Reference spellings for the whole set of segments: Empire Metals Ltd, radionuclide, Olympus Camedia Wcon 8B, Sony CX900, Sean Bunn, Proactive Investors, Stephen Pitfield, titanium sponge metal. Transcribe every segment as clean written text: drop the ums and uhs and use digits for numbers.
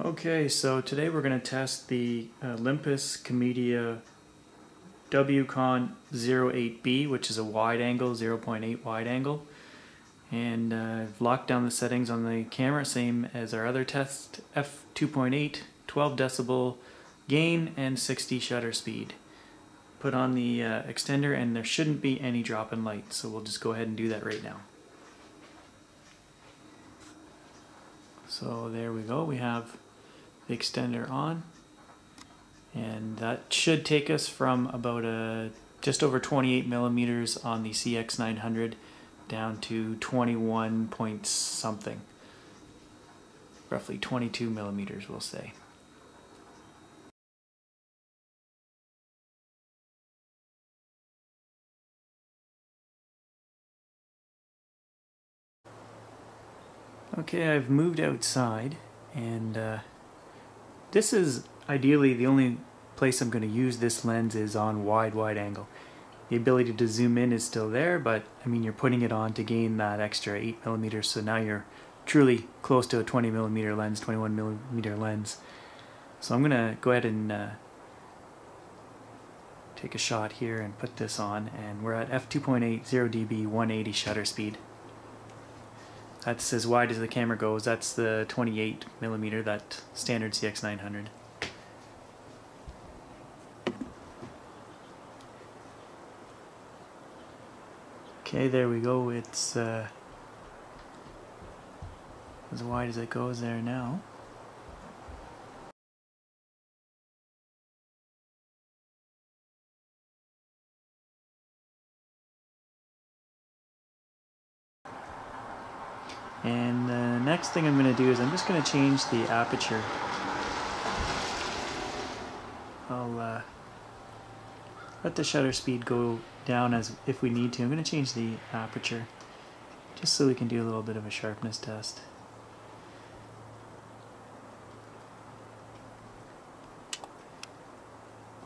Okay, so today we're going to test the Olympus Camedia Wcon 8B, which is a wide angle, 0.8 wide angle. And I've locked down the settings on the camera, same as our other test, f2.8, 12 decibel gain, and 60 shutter speed. Put on the extender and there shouldn't be any drop in light, so we'll just go ahead and do that right now. So there we go, we have the extender on, and that should take us from about just over 28 millimeters on the CX900 down to 21 point something, roughly 22 millimeters we'll say. Okay, I've moved outside, and this is ideally the only place I'm going to use this lens is on wide angle. The ability to zoom in is still there, but I mean, you're putting it on to gain that extra 8 millimeters, so now you're truly close to a 20 millimeter lens, 21 millimeter lens. So I'm going to go ahead and take a shot here and put this on, and we're at f2.8, 0 dB, 180 shutter speed. That's as wide as the camera goes. That's the 28 millimeter, that standard CX900. Okay, there we go. It's as wide as it goes there now. And the next thing I'm going to do is I'm just going to change the aperture. I'll let the shutter speed go down as if we need to. I'm going to change the aperture just so we can do a little bit of a sharpness test.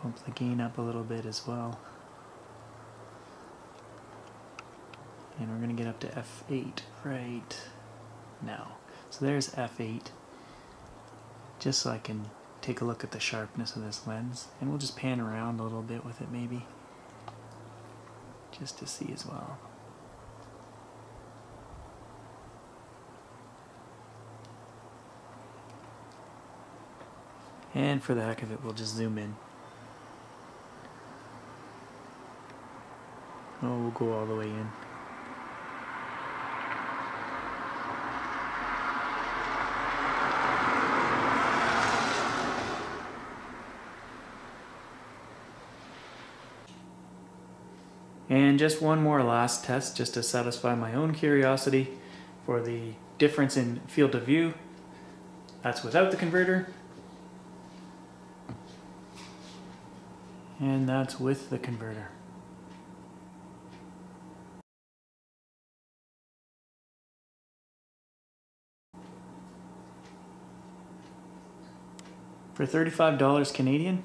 Bump the gain up a little bit as well. And we're going to get up to f8 right now. So there's f8, just so I can take a look at the sharpness of this lens, and we'll just pan around a little bit with it maybe, just to see as well. And for the heck of it, we'll just zoom in. Oh, we'll go all the way in. And just one more last test, just to satisfy my own curiosity for the difference in field of view. That's without the converter. And that's with the converter. For $35 Canadian,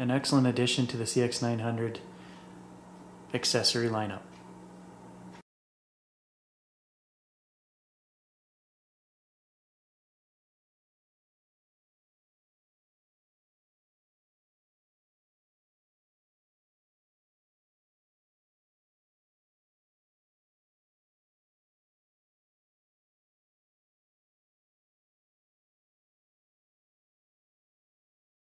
an excellent addition to the CX900 accessory lineup.